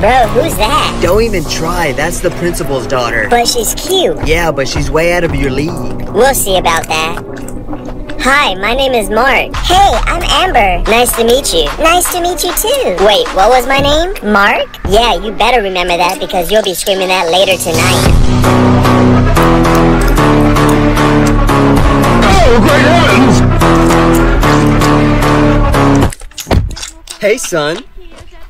Bro, who's that? Don't even try. That's the principal's daughter. But she's cute. Yeah, but she's way out of your league. We'll see about that. Hi, my name is Mark. Hey, I'm Amber. Nice to meet you. Nice to meet you too. Wait, what was my name? Mark? Yeah, you better remember that because you'll be screaming that later tonight. Oh, Greg Evans! Hey, son.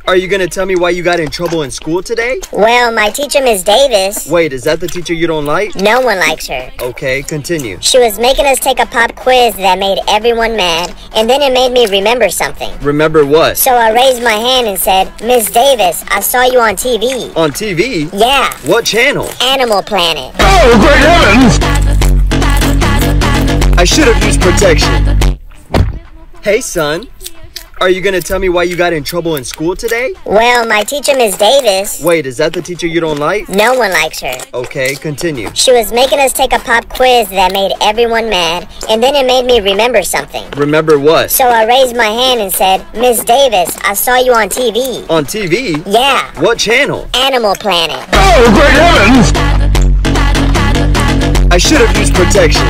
Are you going to tell me why you got in trouble in school today? Well, my teacher, Ms. Davis. Wait, is that the teacher you don't like? No one likes her. Okay, continue. She was making us take a pop quiz that made everyone mad, and then it made me remember something. Remember what? So I raised my hand and said, Ms. Davis, I saw you on TV. On TV? Yeah. What channel? Animal Planet. Oh, great heavens! I should have used protection. Hey, son. Are you going to tell me why you got in trouble in school today? Well, my teacher, Ms. Davis. Wait, is that the teacher you don't like? No one likes her. Okay, continue. She was making us take a pop quiz that made everyone mad, and then it made me remember something. Remember what? So I raised my hand and said, Ms. Davis, I saw you on TV. On TV? Yeah. What channel? Animal Planet. Oh, great heavens! I should have used protection.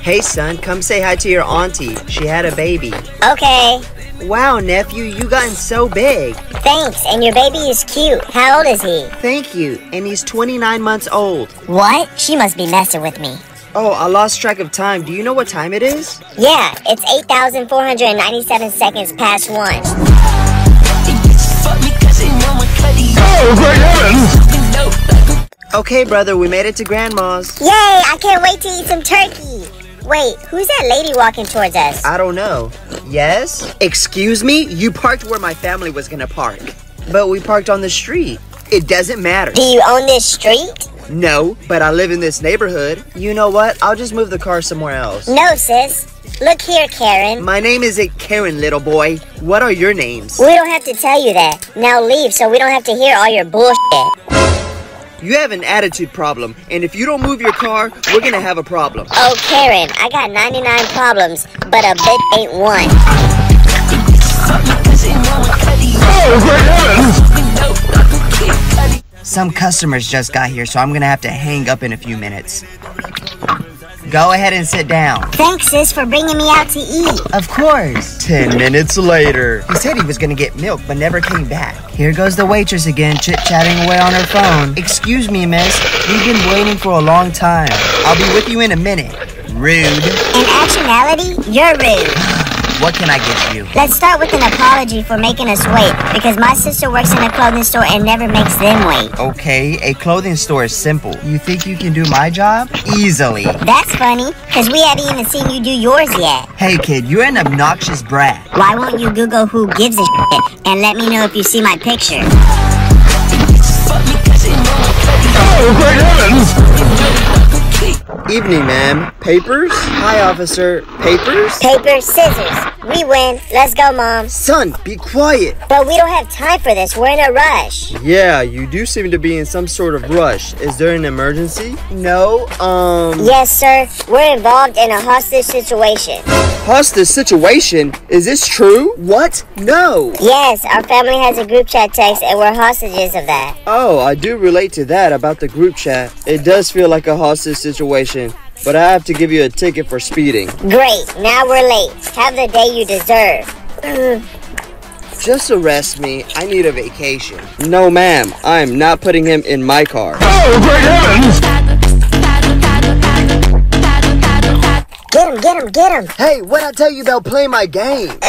Hey, son, come say hi to your auntie. She had a baby. Okay. Wow, nephew, you gotten so big. Thanks, and your baby is cute. How old is he? Thank you, and he's 29 months old. What? She must be messing with me. Oh, I lost track of time. Do you know what time it is? Yeah, it's 8,497 seconds past 1. Oh, great heavens! Okay, brother, we made it to Grandma's. Yay, I can't wait to eat some turkey. Wait, who's that lady walking towards us? I don't know. Yes? Excuse me? You parked where my family was gonna park. But we parked on the street. It doesn't matter. Do you own this street? No, but I live in this neighborhood. You know what? I'll just move the car somewhere else. No, sis. Look here, Karen. My name isn't Karen, little boy. What are your names? We don't have to tell you that. Now leave so we don't have to hear all your bullshit. You have an attitude problem, and if you don't move your car, we're gonna have a problem. Oh, Karen, I got 99 problems, but a bitch ain't one. Oh, some customers just got here, so I'm gonna have to hang up in a few minutes. Go ahead and sit down. Thanks, sis, for bringing me out to eat. Of course. 10 minutes later. He said he was going to get milk, but never came back. Here goes the waitress again, chit-chatting away on her phone. Excuse me, miss. We've been waiting for a long time. I'll be with you in a minute. Rude. In actuality, you're rude. What can I get you? Let's start with an apology for making us wait, because my sister works in a clothing store and never makes them wait. Okay, a clothing store is simple. You think you can do my job? Easily. That's funny, because we haven't even seen you do yours yet. Hey, kid, you're an obnoxious brat. Why won't you Google who gives a shit and let me know if you see my picture? Oh, great heavens! Evening, ma'am. Papers? Hi, officer. Papers? Paper, scissors. We win. Let's go, Mom. Son, be quiet. But we don't have time for this. We're in a rush. Yeah, you do seem to be in some sort of rush. Is there an emergency? No, Yes, sir. We're involved in a hostage situation. Hostage situation? Is this true? What? No. Yes, our family has a group chat text and we're hostages of that. Oh, I do relate to that about the group chat. It does feel like a hostage situation, but I have to give you a ticket for speeding. Great, now we're late. Have the day you deserve. Just arrest me. I need a vacation. No, ma'am. I am not putting him in my car. Oh, great heavens! Get him, get him, get him. Hey, what'd I tell you about playing my game?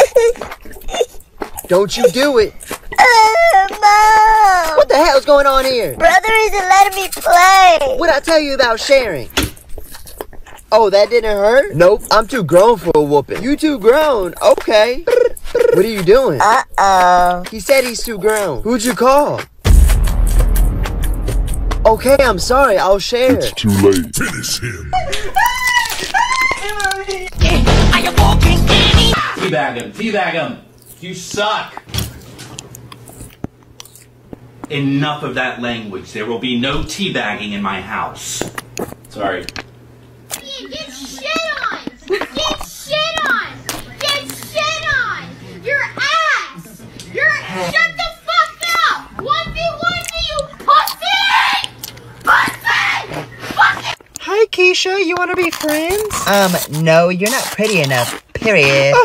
Don't you do it. Mom! What the hell's going on here? Brother isn't letting me play. What'd I tell you about sharing? Oh, that didn't hurt? Nope, I'm too grown for a whooping. You too grown? Okay. What are you doing? Uh-oh. He said he's too grown. Who'd you call? Okay, I'm sorry, I'll share. It's too late. Finish him. Teabag him, teabag him. You suck. Enough of that language. There will be no teabagging in my house. Sorry. Yeah, get shit on! Get shit on! Get shit on! Your ass! Shut the fuck up! 1v1! Keisha, you want to be friends? No, you're not pretty enough, period.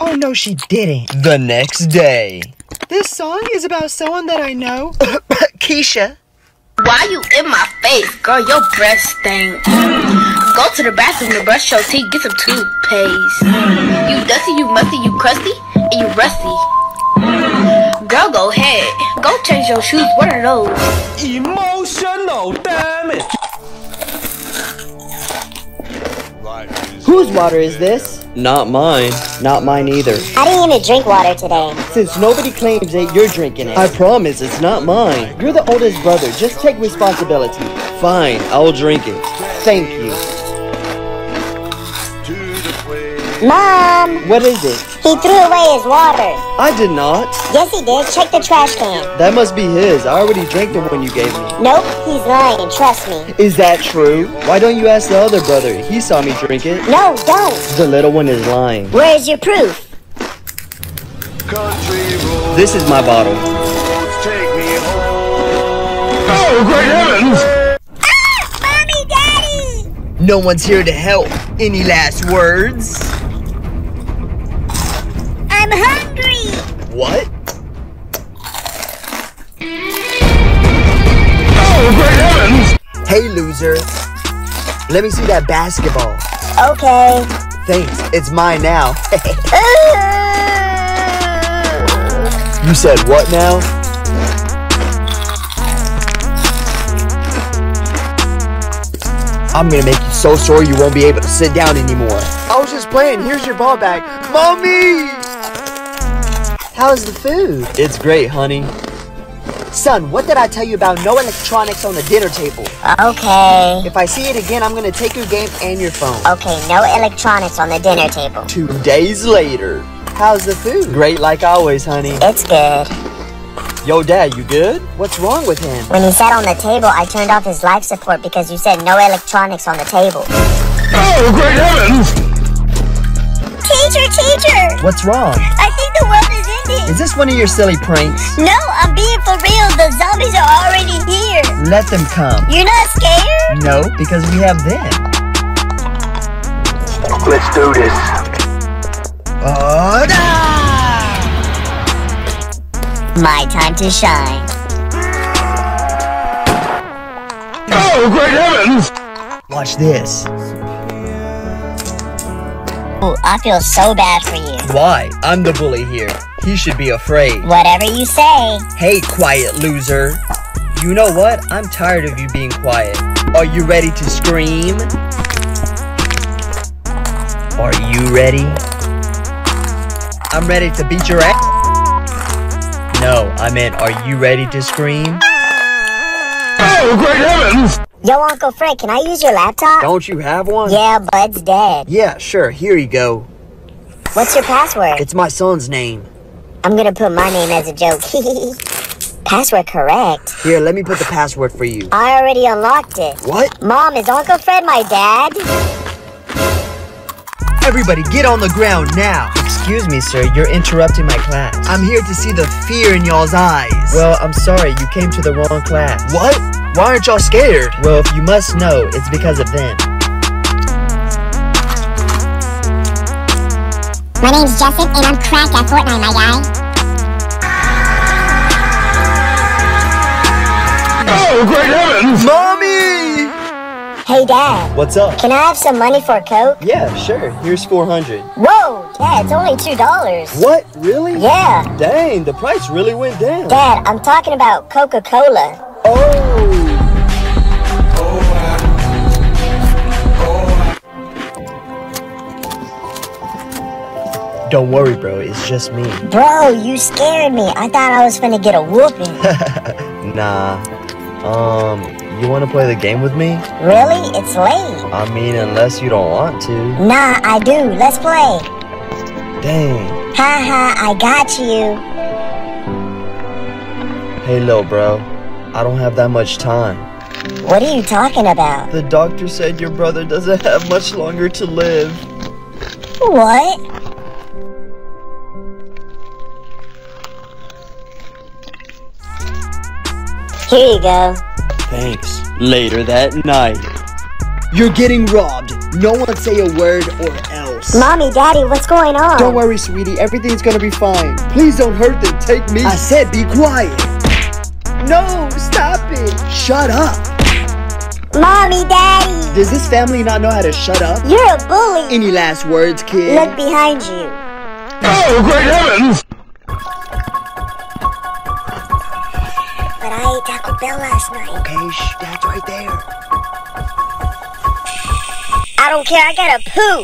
Oh, no, she didn't. The next day. This song is about someone that I know. Keisha. Why you in my face? Girl, your breath stinks. Go to the bathroom to brush your teeth, get some toothpaste. You dusty, you musty, you crusty, and you rusty. Girl, go ahead. Go change your shoes. What are those? Emotional damage. Whose water is this? Not mine. Not mine either. I didn't even drink water today. Since nobody claims that you're drinking it. I promise it's not mine. You're the oldest brother. Just take responsibility. Fine, I'll drink it. Thank you. Mom! What is it? He threw away his water. I did not. Yes, he did. Check the trash can. That must be his. I already drank the one you gave me. Nope, he's lying. Trust me. Is that true? Why don't you ask the other brother? He saw me drink it. No, don't. The little one is lying. Where's your proof? This is my bottle. Take me home. Oh, Greg Evans! Ah! Mommy, Daddy! No one's here to help. Any last words? I'm hungry! What? Oh, Greg Evans! Hey, loser. Let me see that basketball. Okay. Thanks, it's mine now. You said what now? I'm gonna make you so sore you won't be able to sit down anymore. I was just playing, here's your ball back. Mommy! How's the food? It's great, honey. Son, what did I tell you about no electronics on the dinner table? Okay. If I see it again, I'm gonna take your game and your phone. Okay, no electronics on the dinner table. 2 days later. How's the food? Great like always, honey. It's good. Yo, Dad, you good? What's wrong with him? When he sat on the table, I turned off his life support because you said no electronics on the table. Oh, great heavens! Teacher, teacher! What's wrong? I think the world is ending. Is this one of your silly pranks? No, I'm being for real. The zombies are already here. Let them come. You're not scared? No, because we have them. Let's do this. Oh, no! My time to shine. Oh, great heavens! Watch this. I feel so bad for you. Why? I'm the bully here. He should be afraid. Whatever you say. Hey, quiet loser. You know what? I'm tired of you being quiet. Are you ready to scream? Are you ready? I'm ready to beat your ass. No, I meant, are you ready to scream? Oh, great heavens! Yo, Uncle Frank, can I use your laptop? Don't you have one? Yeah, Bud's dead. Yeah, sure. Here you go. What's your password? It's my son's name. I'm gonna put my name as a joke. Password correct. Here, let me put the password for you. I already unlocked it. What? Mom, is Uncle Fred my dad? Everybody, get on the ground now. Excuse me, sir. You're interrupting my class. I'm here to see the fear in y'all's eyes. Well, I'm sorry. You came to the wrong class. What? Why aren't y'all scared? Well, if you must know, it's because of them. My name's Justin, and I'm cracked at Fortnite, my guy. Oh, great heavens! Mommy! Hey, Dad. What's up? Can I have some money for a Coke? Yeah, sure. Here's $400. Whoa! Yeah, it's only $2. What? Really? Yeah. Dang, the price really went down. Dad, I'm talking about Coca-Cola. Oh! Don't worry, bro. It's just me. Bro, you scared me. I thought I was finna get a whooping. Nah. You wanna play the game with me? Really? It's late. I mean, unless you don't want to. Nah, I do. Let's play. Dang. Haha, I got you. Hey, little bro. I don't have that much time. What are you talking about? The doctor said your brother doesn't have much longer to live. What? Here you go. Thanks. Later that night. You're getting robbed. No one say a word or else. Mommy, Daddy, what's going on? Don't worry, sweetie. Everything's gonna be fine. Please don't hurt them. Take me. I said be quiet. No, stop it. Shut up. Mommy, Daddy. Does this family not know how to shut up? You're a bully. Any last words, kid? Look behind you. Oh, Greg Evans! But I ate Taco Bell last night. Okay, shh, Dad's right there. I don't care, I gotta poo.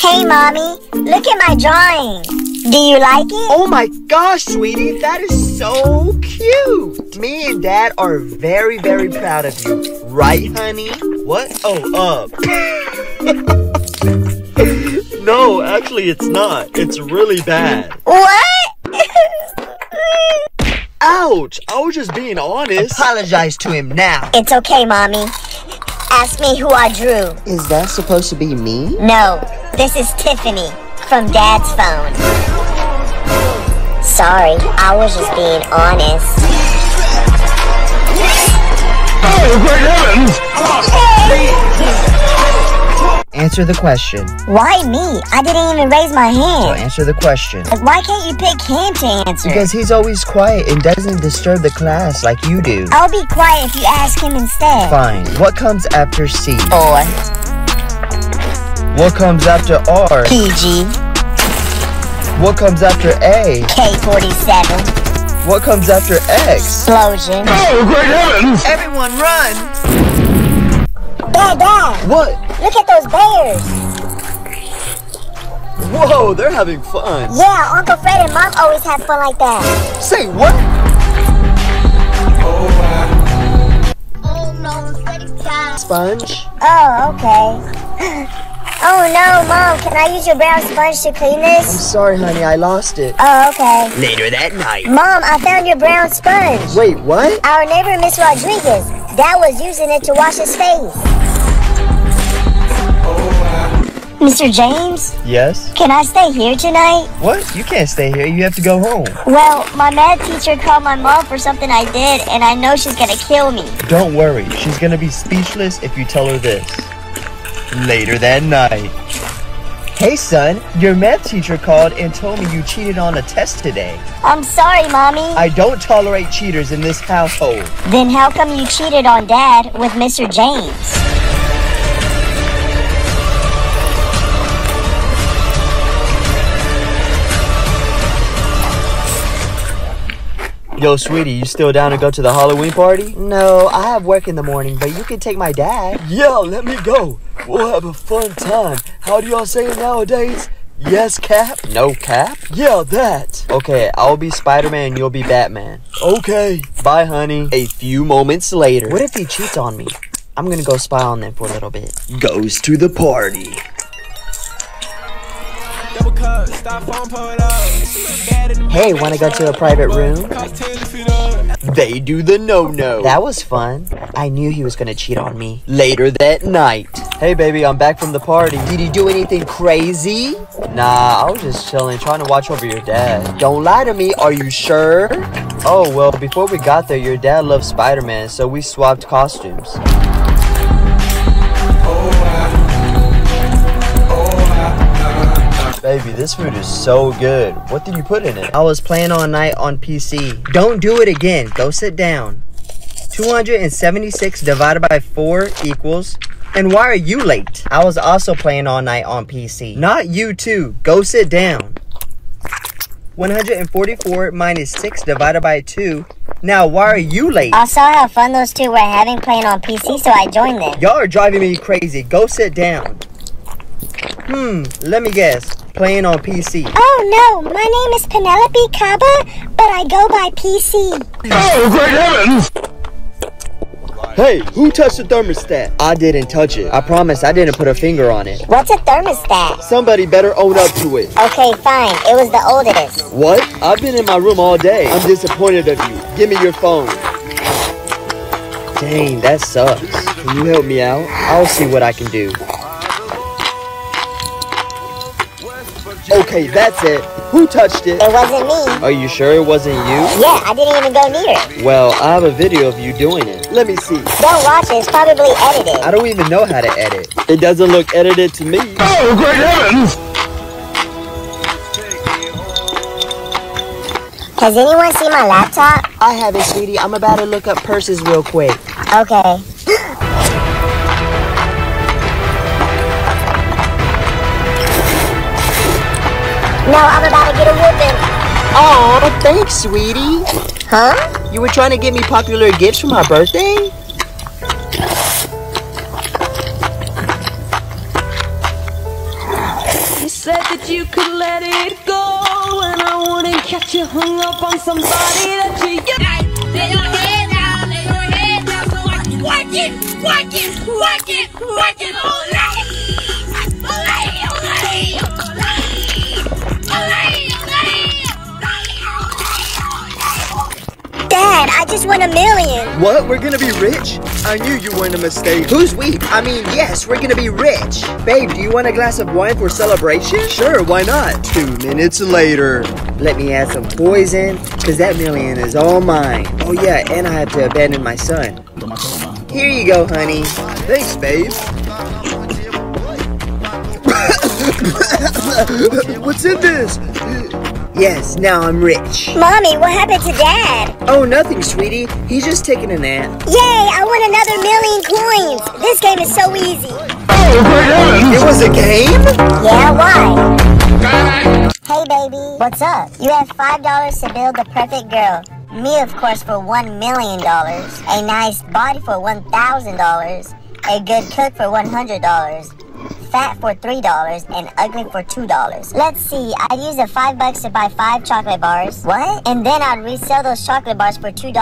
Hey, Mommy, look at my drawing. Do you like it? Oh my gosh, sweetie, that is so cute. Me and Dad are very, very proud of you. Right, honey? What? Oh, No, actually it's not. It's really bad. What? Ouch! I was just being honest. Apologize to him now. It's okay, Mommy. Ask me who I drew. Is that supposed to be me? No, this is Tiffany from Dad's phone. Sorry, I was just being honest. Oh, Greg Evans! Answer the question. Why me? I didn't even raise my hand. So answer the question. Like, why can't you pick him to answer? Because he's always quiet and doesn't disturb the class like you do. I'll be quiet if you ask him instead. Fine. What comes after C? Or. What comes after R? PG. What comes after A? K47. What comes after X? Explosion. Oh, Great Heavens! Everyone run! Dad! What? Look at those bears! Whoa, they're having fun! Yeah, Uncle Fred and Mom always have fun like that. Say what? Oh no, Freddy's time. Sponge? Oh, okay. Oh no, Mom, can I use your brown sponge to clean this? I'm sorry, honey, I lost it. Oh, okay. Later that night. Mom, I found your brown sponge. Wait, what? Our neighbor, Miss Rodriguez. Dad was using it to wash his face. Mr. James? Yes? Can I stay here tonight? What? You can't stay here. You have to go home. Well, my math teacher called my mom for something I did, and I know she's gonna kill me. Don't worry. She's gonna be speechless if you tell her this. Later that night. Hey, son. Your math teacher called and told me you cheated on a test today. I'm sorry, Mommy. I don't tolerate cheaters in this household. Then how come you cheated on Dad with Mr. James? Yo, sweetie, you still down to go to the Halloween party? No, I have work in the morning, but you can take my dad. Yo, let me go. We'll have a fun time. How do y'all say it nowadays? Yes, Cap? No, Cap? Yeah, that. Okay, I'll be Spider-Man, you'll be Batman. Okay. Bye, honey. A few moments later. What if he cheats on me? I'm gonna go spy on them for a little bit. Goes to the party. Hey, wanna go to a private room? They do the no-no. That was fun. I knew he was gonna cheat on me. Later that night. Hey, baby, I'm back from the party. Did he do anything crazy? Nah, I was just chilling, trying to watch over your dad. Don't lie to me, are you sure? Oh, well, before we got there, your dad loved Spider-Man, so we swapped costumes. Baby, this food is so good. What did you put in it? I was playing all night on PC. Don't do it again. Go sit down. 276 divided by 4 equals... And why are you late? I was also playing all night on PC. Not you too. Go sit down. 144 minus 6 divided by 2. Now, why are you late? I saw how fun those two were having playing on PC, so I joined them. Y'all are driving me crazy. Go sit down. Let me guess. Playing on PC. Oh no, my name is Penelope Caba, but I go by PC. Oh, Greg Evans! Hey, who touched the thermostat? I didn't touch it. I promise I didn't put a finger on it. What's a thermostat? Somebody better own up to it. Okay, fine. It was the oldest. What? I've been in my room all day. I'm disappointed of you. Give me your phone. Dang, that sucks. Can you help me out? I'll see what I can do. Okay, that's it. Who touched it? It wasn't me. Are you sure it wasn't you? Yeah, I didn't even go near it. Well, I have a video of you doing it. Let me see. Don't watch it. It's probably edited. I don't even know how to edit. It doesn't look edited to me. Oh, Greg Evans! Has anyone seen my laptop? I have it, sweetie. I'm about to look up purses real quick. Okay. No, I'm about to get a whooping. Oh, thanks, sweetie. Huh? You were trying to get me popular gifts for my birthday? You said that you could let it go, and I wouldn't catch you hung up on somebody that you... Lay your head down, lay your head down, so I can work it all night. Dad, I just won $1 million. What? We're gonna be rich? I knew you weren't a mistake. Who's we? I mean, yes, we're gonna be rich. Babe, do you want a glass of wine for celebration? Sure, why not? 2 minutes later. Let me add some poison, because that $1 million is all mine. Oh yeah, and I have to abandon my son. Here you go, honey. Thanks, babe. What's in this? Yes, now I'm rich. Mommy, what happened to Dad? Oh, nothing, sweetie. He's just taking a nap. Yay, I won another $1 million coins. This game is so easy. Oh, it was a game? Yeah, why? Hey, baby. What's up? You have $5 to build the perfect girl. Me, of course, for $1 million. A nice body for $1,000. A good cook for $100. Fat for $3 and ugly for $2. Let's see, I'd use the $5 to buy 5 chocolate bars. What? And then I'd resell those chocolate bars for $2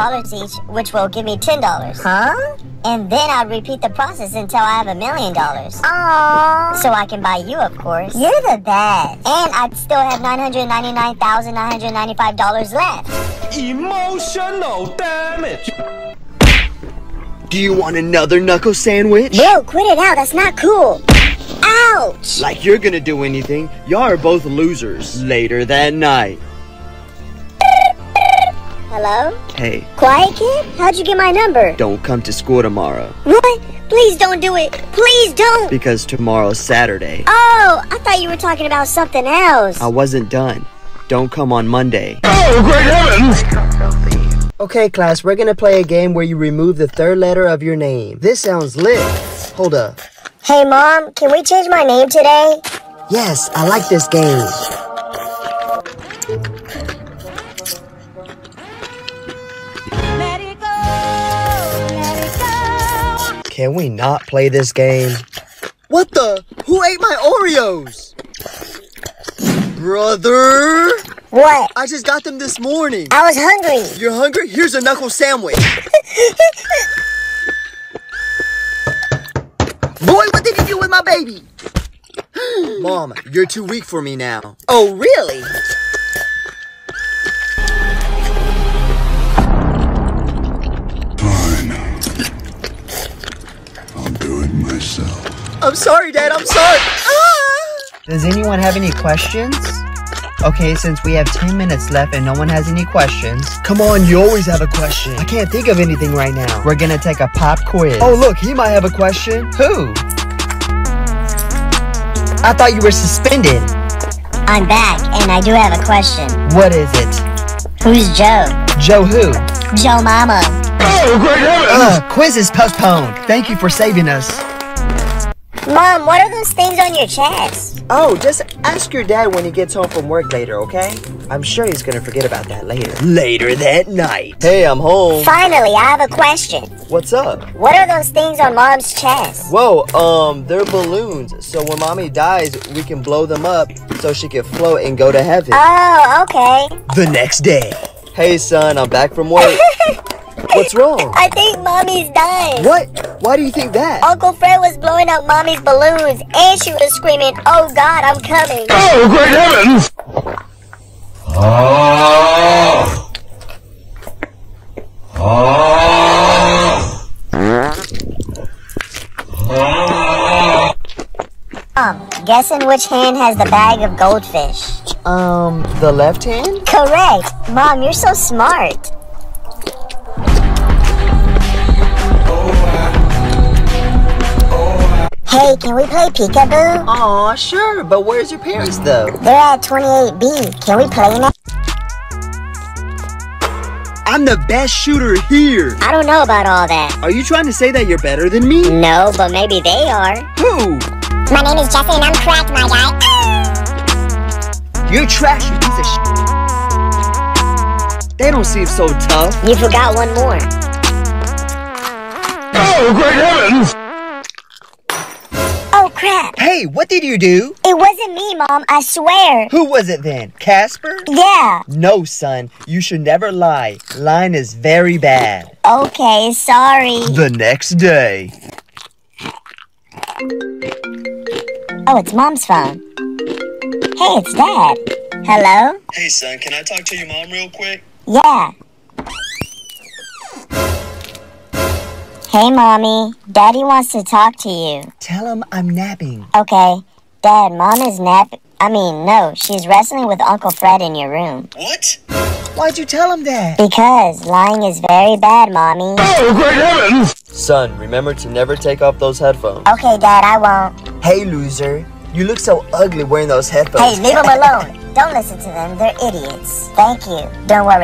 each, which will give me $10. Huh? And then I'd repeat the process until I have $1 million. Aww. So I can buy you, of course. You're the best. And I'd still have $999,995 left. Emotional damage. Do you want another knuckle sandwich? No, quit it out. That's not cool. Ouch! Like you're gonna do anything. Y'all are both losers. Later that night. Hello? Hey. Quiet kid? How'd you get my number? Don't come to school tomorrow. What? Please don't do it. Please don't. Because tomorrow's Saturday. Oh, I thought you were talking about something else. I wasn't done. Don't come on Monday. Oh, great heavens! Okay, class, we're gonna play a game where you remove the third letter of your name. This sounds lit. Hold up. Hey, Mom, can we change my name today? Yes, I like this game. Let it go, let it go. Can we not play this game? What the? Who ate my Oreos? Brother? What? I just got them this morning. I was hungry. You're hungry? Here's a knuckle sandwich. Boy, what did you do with my baby? Mom, you're too weak for me now. Oh, really? Fine. I'll do it myself. I'm sorry, Dad. I'm sorry. Ah! Does anyone have any questions? Okay, since we have 10 minutes left and no one has any questions. Come on, you always have a question. I can't think of anything right now. We're gonna take a pop quiz. Oh, look, he might have a question. Who? I thought you were suspended. I'm back, and I do have a question. What is it? Who's Joe? Joe who? Joe Mama. Oh, great heavens! Quiz is postponed. Thank you for saving us. Mom, what are those things on your chest? Oh, just ask your dad when he gets home from work later, okay? I'm sure he's gonna forget about that later. Later that night. Hey, I'm home. Finally, I have a question. What's up? What are those things on Mom's chest? Whoa, they're balloons. So when Mommy dies, we can blow them up so she can float and go to heaven. Oh, okay. The next day. Hey, son, I'm back from work. What's wrong? I think Mommy's dying. What? Why do you think that? Uncle Fred was blowing up Mommy's balloons, and she was screaming, "Oh God, I'm coming!" Oh, great heavens! Oh! Oh! Oh! Guessing which hand has the bag of goldfish. The left hand? Correct. Mom, you're so smart. Hey, can we play peekaboo? Aw, sure, but where's your parents, though? They're at 28B. Can we play now? I'm the best shooter here. I don't know about all that. Are you trying to say that you're better than me? No, but maybe they are. Who? My name is Jeffy and I'm crack, my guy. You're trash, you piece of sh**. They don't seem so tough. You forgot one more. Oh, Greg Evans! Oh, crap. Hey, what did you do? It wasn't me, Mom, I swear. Who was it then? Casper? Yeah. No, son, you should never lie. Lying is very bad. Okay, sorry. The next day. Oh, it's Mom's phone. Hey, it's Dad. Hello? Hey, son, can I talk to your mom real quick? Yeah. Hey, Mommy. Daddy wants to talk to you. Tell him I'm napping. Okay. Dad, Mom is napping. I mean, no. She's wrestling with Uncle Fred in your room. What? Why'd you tell him that? Because lying is very bad, Mommy. Oh, great heavens! Son, remember to never take off those headphones. Okay, Dad, I won't. Hey, loser. You look so ugly wearing those headphones. Hey, leave them alone. Don't listen to them. They're idiots. Thank you. Don't worry.